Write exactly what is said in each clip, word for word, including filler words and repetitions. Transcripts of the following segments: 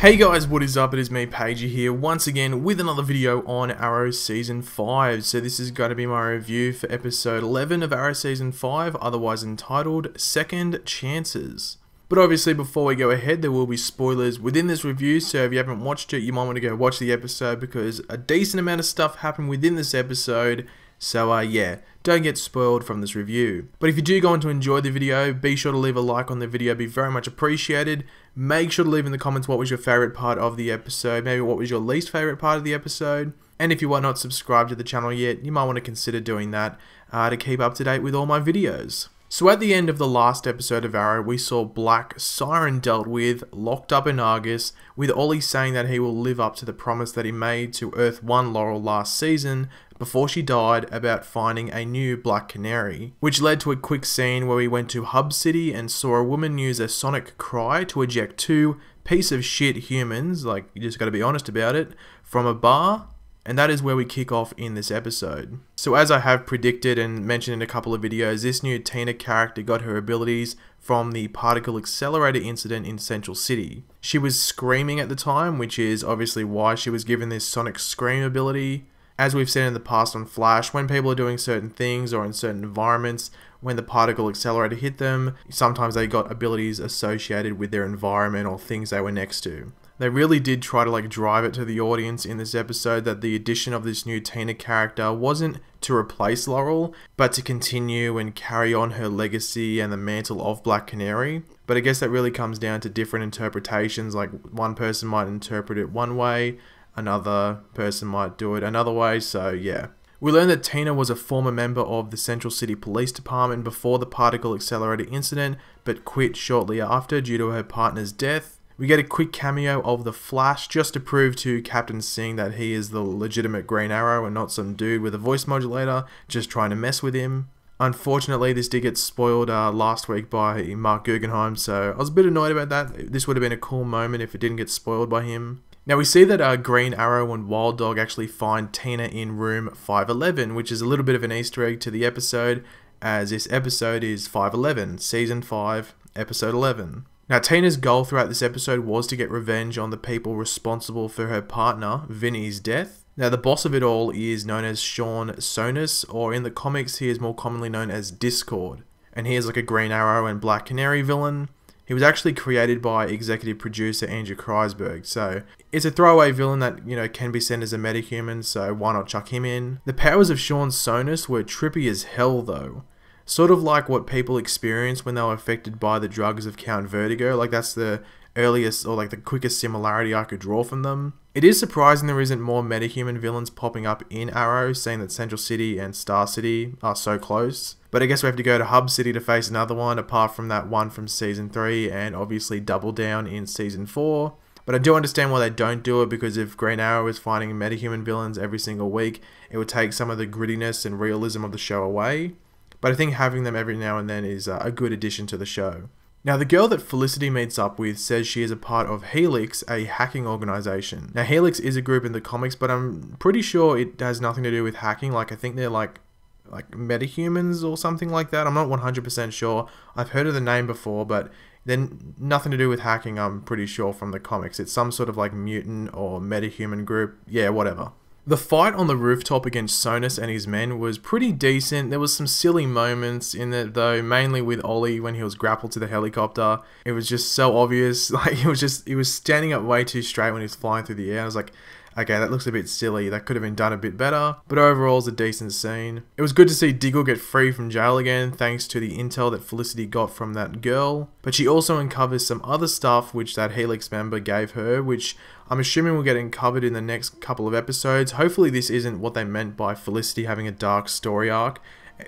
Hey guys, what is up? It is me, Pagey, here once again with another video on Arrow Season five. So this is going to be my review for Episode eleven of Arrow Season five, otherwise entitled Second Chances. But obviously before we go ahead, there will be spoilers within this review, so if you haven't watched it, you might want to go watch the episode because a decent amount of stuff happened within this episode. So uh, yeah, don't get spoiled from this review. But if you do go on to enjoy the video, be sure to leave a like on the video, it'd be very much appreciated. Make sure to leave in the comments what was your favourite part of the episode, maybe what was your least favourite part of the episode. And if you are not subscribed to the channel yet, you might want to consider doing that uh, to keep up to date with all my videos. So at the end of the last episode of Arrow, we saw Black Siren dealt with, locked up in Argus, with Ollie saying that he will live up to the promise that he made to Earth one Laurel last season, before she died, about finding a new Black Canary, which led to a quick scene where we went to Hub City and saw a woman use a sonic cry to eject two piece of shit humans, like, you just gotta be honest about it, from a bar, and that is where we kick off in this episode. So as I have predicted and mentioned in a couple of videos, this new Tina character got her abilities from the particle accelerator incident in Central City. She was screaming at the time, which is obviously why she was given this sonic scream ability. As we've seen in the past on Flash, when people are doing certain things or in certain environments, when the particle accelerator hit them, sometimes they got abilities associated with their environment or things they were next to. They really did try to like drive it to the audience in this episode that the addition of this new Tina character wasn't to replace Laurel, but to continue and carry on her legacy and the mantle of Black Canary. But I guess that really comes down to different interpretations, like one person might interpret it one way, another person might do it another way, so yeah. We learned that Tina was a former member of the Central City Police Department before the particle accelerator incident, but quit shortly after due to her partner's death. We get a quick cameo of the Flash just to prove to Captain Singh that he is the legitimate Green Arrow and not some dude with a voice modulator just trying to mess with him. Unfortunately, this did get spoiled uh, last week by Mark Guggenheim, so I was a bit annoyed about that. This would have been a cool moment if it didn't get spoiled by him. Now we see that uh, Green Arrow and Wild Dog actually find Tina in room five eleven, which is a little bit of an Easter egg to the episode, as this episode is five eleven, Season five, Episode eleven. Now Tina's goal throughout this episode was to get revenge on the people responsible for her partner, Vinny's death. Now the boss of it all is known as Sean Sonus, or in the comics he is more commonly known as Discord. And he is like a Green Arrow and Black Canary villain. He was actually created by executive producer Andrew Kreisberg, so it's a throwaway villain that, you know, can be sent as a metahuman, so why not chuck him in? The powers of Sean Sonus were trippy as hell though. Sort of like what people experience when they were affected by the drugs of Count Vertigo, like that's the earliest or like the quickest similarity I could draw from them. It is surprising there isn't more metahuman villains popping up in Arrow, saying that Central City and Star City are so close. But I guess we have to go to Hub City to face another one, apart from that one from Season three and obviously Double Down in Season four. But I do understand why they don't do it, because if Green Arrow is finding metahuman villains every single week, it would take some of the grittiness and realism of the show away. But I think having them every now and then is a good addition to the show. Now the girl that Felicity meets up with says she is a part of Helix, a hacking organisation. Now Helix is a group in the comics, but I'm pretty sure it has nothing to do with hacking, like I think they're like like metahumans or something like that. I'm not one hundred percent sure. I've heard of the name before, but then nothing to do with hacking, I'm pretty sure, from the comics. It's some sort of like mutant or metahuman group, yeah, whatever. The fight on the rooftop against Sonus and his men was pretty decent. There was some silly moments in it though, mainly with Ollie when he was grappled to the helicopter. It was just so obvious, like he was just, he was standing up way too straight when he was flying through the air. I was like, okay, that looks a bit silly, that could have been done a bit better, but overall it's a decent scene. It was good to see Diggle get free from jail again, thanks to the intel that Felicity got from that girl, but she also uncovers some other stuff which that Helix member gave her, which I'm assuming we'll get uncovered in the next couple of episodes. Hopefully this isn't what they meant by Felicity having a dark story arc,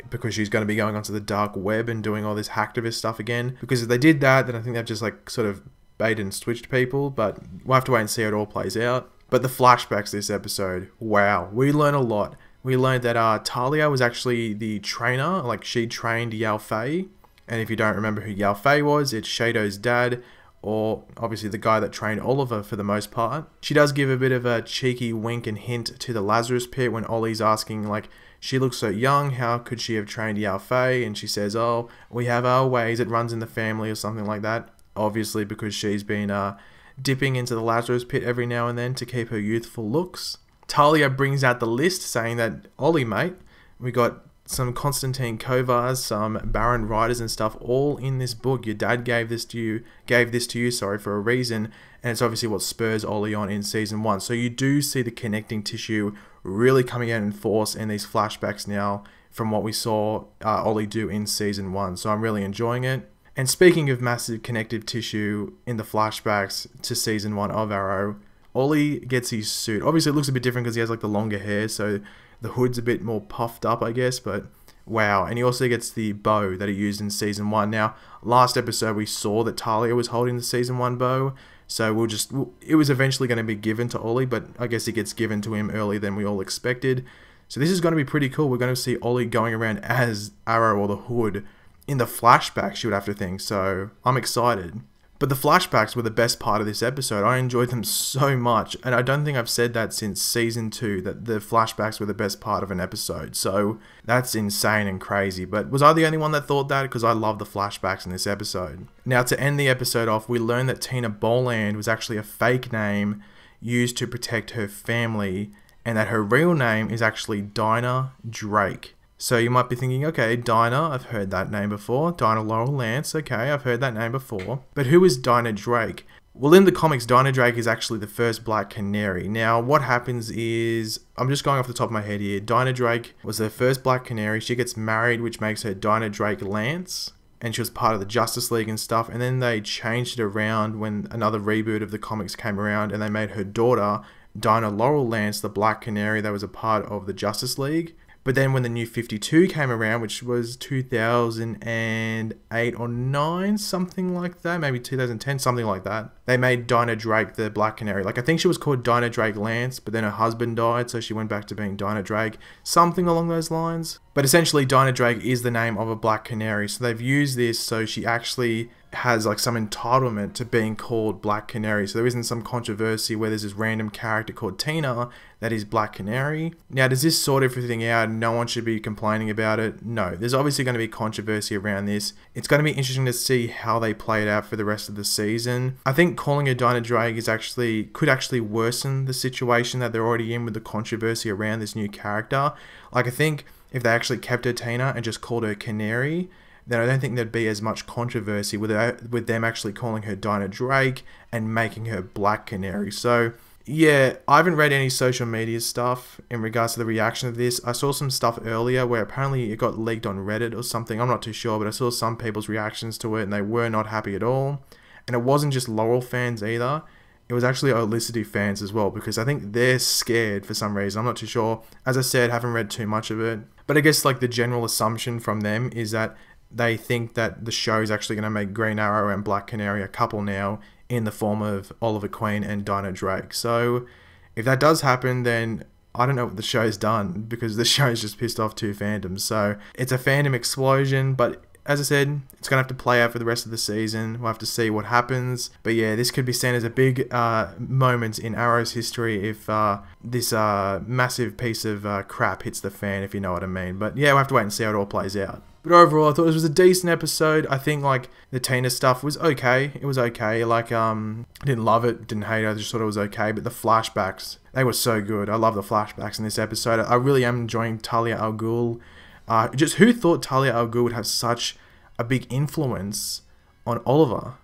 because she's going to be going onto the dark web and doing all this hacktivist stuff again, because if they did that, then I think they've just like sort of bait and switched people, but we'll have to wait and see how it all plays out. But the flashbacks this episode, wow, we learn a lot. We learned that uh, Talia was actually the trainer, like she trained Yao Fei. And if you don't remember who Yao Fei was, it's Shado's dad, or obviously the guy that trained Oliver for the most part. She does give a bit of a cheeky wink and hint to the Lazarus Pit when Ollie's asking, like, she looks so young, how could she have trained Yao Fei? And she says, oh, we have our ways, it runs in the family or something like that. Obviously because she's been... Uh, dipping into the Lazarus Pit every now and then to keep her youthful looks. Talia brings out the list, saying that, Ollie, mate, we got some Constantine Kovars, some Baron Riders and stuff, all in this book. Your dad gave this to you, gave this to you, sorry, for a reason, and it's obviously what spurs Ollie on in season one. So you do see the connecting tissue really coming out in force in these flashbacks now from what we saw uh, Ollie do in season one. So I'm really enjoying it. And speaking of massive connective tissue in the flashbacks to season one of Arrow, Ollie gets his suit. Obviously, it looks a bit different because he has like the longer hair, so the hood's a bit more puffed up, I guess, but wow. And he also gets the bow that he used in season one. Now, last episode, we saw that Talia was holding the season one bow, so we'll just, it was eventually going to be given to Ollie, but I guess it gets given to him earlier than we all expected. So this is going to be pretty cool. We're going to see Ollie going around as Arrow or the Hood in the flashbacks, you would have to think, so I'm excited. But the flashbacks were the best part of this episode. I enjoyed them so much, and I don't think I've said that since season two, that the flashbacks were the best part of an episode. So that's insane and crazy, but was I the only one that thought that? Because I love the flashbacks in this episode. Now, to end the episode off, we learned that Tina Boland was actually a fake name used to protect her family, and that her real name is actually Dinah Drake. So you might be thinking, okay, Dinah, I've heard that name before. Dinah Laurel Lance, okay, I've heard that name before. But who is Dinah Drake? Well, in the comics, Dinah Drake is actually the first Black Canary. Now, what happens is, I'm just going off the top of my head here. Dinah Drake was the first Black Canary. She gets married, which makes her Dinah Drake Lance. And she was part of the Justice League and stuff. And then they changed it around when another reboot of the comics came around. And they made her daughter, Dinah Laurel Lance, the Black Canary that was a part of the Justice League. But then when the New fifty-two came around, which was two thousand eight or nine, something like that, maybe two thousand ten, something like that, they made Dinah Drake the Black Canary. Like, I think she was called Dinah Drake Lance, but then her husband died, so she went back to being Dinah Drake, something along those lines. But essentially, Dinah Drake is the name of a Black Canary, so they've used this so she actually has like some entitlement to being called Black Canary, so there isn't some controversy where there's this random character called Tina that is Black Canary. Now, does this sort everything out and no one should be complaining about it? No, there's obviously going to be controversy around this. It's going to be interesting to see how they play it out for the rest of the season. I think calling her Dinah Drake is actually could actually worsen the situation that they're already in with the controversy around this new character. Like, I think if they actually kept her Tina and just called her Canary, then I don't think there'd be as much controversy with her, with them actually calling her Dinah Drake and making her Black Canary. So yeah, I haven't read any social media stuff in regards to the reaction of this. I saw some stuff earlier where apparently it got leaked on Reddit or something. I'm not too sure, but I saw some people's reactions to it and they were not happy at all. And it wasn't just Laurel fans either. It was actually Olicity fans as well, because I think they're scared for some reason. I'm not too sure. As I said, haven't read too much of it. But I guess like the general assumption from them is that they think that the show is actually going to make Green Arrow and Black Canary a couple now in the form of Oliver Queen and Dinah Drake. So if that does happen, then I don't know what the show's done, because the show's just pissed off two fandoms. So it's a fandom explosion, but as I said, it's going to have to play out for the rest of the season. We'll have to see what happens. But yeah, this could be seen as a big uh, moment in Arrow's history if uh, this uh, massive piece of uh, crap hits the fan, if you know what I mean. But yeah, we'll have to wait and see how it all plays out. But overall, I thought this was a decent episode. I think, like, the Tina stuff was okay. It was okay. Like, um, I didn't love it, didn't hate it. I just thought it was okay. But the flashbacks, they were so good. I love the flashbacks in this episode. I really am enjoying Talia Al Ghul. Uh, just who thought Talia Al Ghul would have such a big influence on Oliver?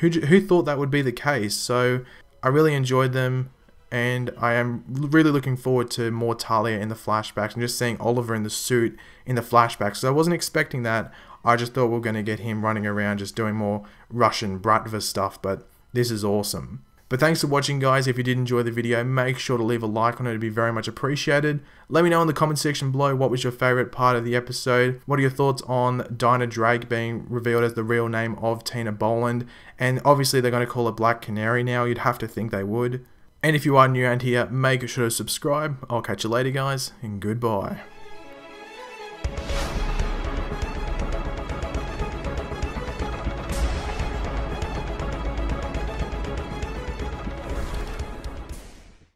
Who, who thought that would be the case? So, I really enjoyed them. And I am really looking forward to more Talia in the flashbacks and just seeing Oliver in the suit in the flashbacks. So I wasn't expecting that. I just thought we were going to get him running around just doing more Russian Bratva stuff, but this is awesome. But thanks for watching, guys. If you did enjoy the video, make sure to leave a like on it. It'd be very much appreciated. Let me know in the comment section below, what was your favorite part of the episode? What are your thoughts on Dinah Drake being revealed as the real name of Tina Boland? And obviously they're going to call her Black Canary now. You'd have to think they would. And if you are new around here, make sure to subscribe. I'll catch you later, guys, and goodbye.